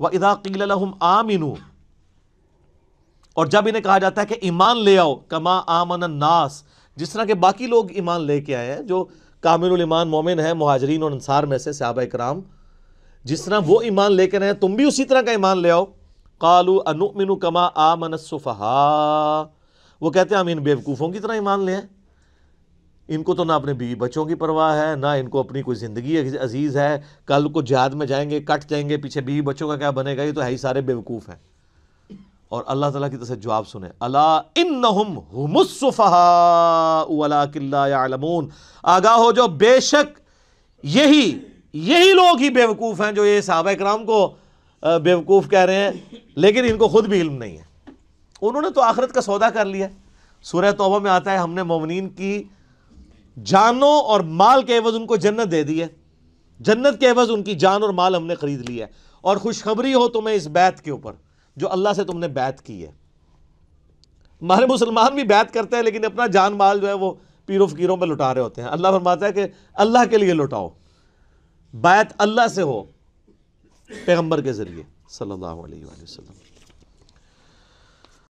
व इदा क़ील लहुम आमिनू, और जब इन्हें कहा जाता है कि ईमान ले आओ, कमा आमन नास, जिस तरह के बाकी लोग ईमान लेके आए हैं, जो कामिलुल ईमान मोमिन है मुहाजिरीन और अंसार में से सहाबा कराम, जिस तरह वो ईमान लेकर आए तुम भी उसी तरह का ईमान ले आओ। कालू अनुमिनु कमा आमन सुफहा, वो कहते हैं हम इन बेवकूफ़ों की तरह ईमान ले आए, इनको तो ना अपने बीवी बच्चों की परवाह है, ना इनको अपनी कोई ज़िंदगी अजीज़ है, कल को जिहाद में जाएंगे कट जाएंगे, पीछे बीवी बच्चों का क्या बनेगा, ये तो है ही सारे बेवकूफ़ हैं। और अल्लाह ताला की तरफ से जवाब सुने, अला इन्नहुम हुमुस सुफहा वलाकिन ला यालमून, आगाह हो जाओ बेशक यही लोग ही बेवकूफ़ हैं जो ये सहाबा कराम को बेवकूफ़ कह रहे हैं, लेकिन इनको खुद भी इल्म नहीं है, उन्होंने तो आखिरत का सौदा कर लिया। सूरह तौबा में आता है हमने मोमिनीन की जानों और माल के एवज़ उनको जन्नत दे दी है, जन्नत के एवज़ उनकी जान और माल हमने ख़रीद लिया है, और खुशखबरी हो तुम्हें इस बैत के ऊपर जो अल्लाह से तुमने बैत की है। हमारे मुसलमान भी बैत करते हैं लेकिन अपना जान माल जो है वो पीरों फकीरों पर लुटा रहे होते हैं। अल्लाह फरमाता है कि अल्लाह के लिए लुटाओ, बैत अल्लाह से हो पैगम्बर के ज़रिए सल्लल्लाहु अलैहि वसल्लम।